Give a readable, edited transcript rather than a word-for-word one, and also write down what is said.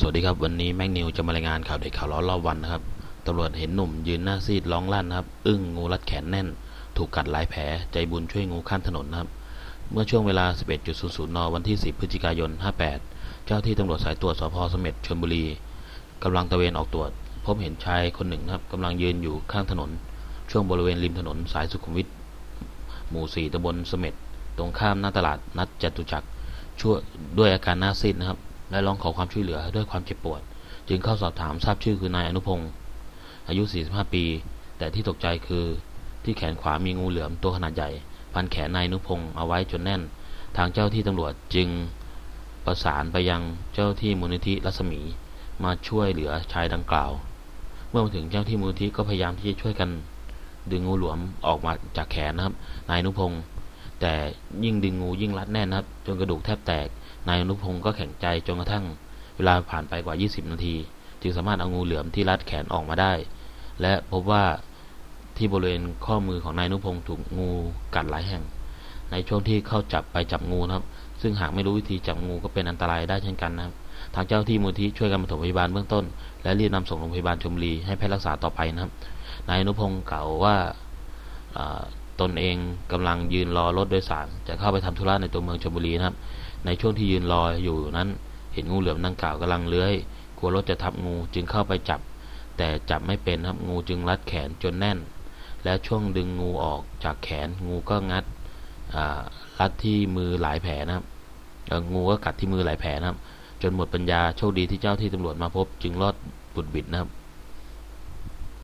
สวัสดีครับวันนี้แม็กนิวจะมารายงานข่าวเด็กข่าวร้อนรอบวันนะครับตำรวจเห็นหนุ่มยืนหน้าซีดร้องลั่นนะครับอึ้งงูรัดแขนแน่นถูกกัดหลายแผลใจบุญช่วยงูข้ามถนนนะครับเมื่อช่วงเวลา 11:00 น.วันที่10พฤศจิกายน58เจ้าที่ตำรวจสายตรวจสพเสม็ดชลบุรีกำลังตระเวนออกตรวจพบเห็นชายคนหนึ่งนะครับกำลังยืนอยู่ข้างถนนช่วงบริเวณริมถนนสายสุขุมวิทหมู่4ตำบลเสม็ดตรงข้ามหน้าตลาดนัดจตุจักรช่วยด้วยอาการหน้าซีดนะครับและร้องขอความช่วยเหลือด้วยความเจ็บปวดจึงเข้าสอบถามทราบชื่อคือนายอนุพงศ์อายุ45ปีแต่ที่ตกใจคือที่แขนขวามีงูเหลือมตัวขนาดใหญ่พันแขนนายอนุพงศ์เอาไว้จนแน่นทางเจ้าที่ตำรวจจึงประสานไปยังเจ้าที่มูลนิธิรัศมีมาช่วยเหลือชายดังกล่าวเมื่อมาถึงเจ้าที่มูลนิธิก็พยายามที่จะช่วยกันดึงงูเหลือมออกมาจากแขนนะครับนายอนุพงศ์แต่ยิ่งดึงงูยิ่งรัดแน่นนะครับจนกระดูกแทบแตกนายอนุพงศ์ก็แข็งใจจนกระทั่งเวลาผ่านไปกว่า20นาทีจึงสามารถเอางูเหลือมที่รัดแขนออกมาได้และพบว่าที่บริเวณข้อมือของนายอนุพงศ์ถูกงูกัดหลายแห่งในช่วงที่เข้าจับงูนะครับซึ่งหากไม่รู้วิธีจับงูก็เป็นอันตรายได้เช่นกันนะครับทางเจ้าที่มูลที่ช่วยกันปฐมพยาบาลเบื้องต้นและรีบนำส่งโรงพยาบาลชลบุรีให้แพทย์รักษาต่อไปนะครับนายอนุพงศ์กล่าวว่าตนเองกำลังยืนรอรถโดยสารจะเข้าไปทำธุระในตัวเมืองชลบุรีนะครับในช่วงที่ยืนรออยู่นั้นเห็นงูเหลือมดังกล่าวกำลังเลื้อยกลัวรถจะทับงูจึงเข้าไปจับแต่จับไม่เป็นครับงูจึงรัดแขนจนแน่นและช่วงดึงงูออกจากแขนงูก็งัดรัดที่มือหลายแผลนะครับงูก็กัดที่มือหลายแผลนะครับจนหมดปัญญาโชคดีที่เจ้าที่ตำรวจมาพบจึงรอดบุดบิดนะครับ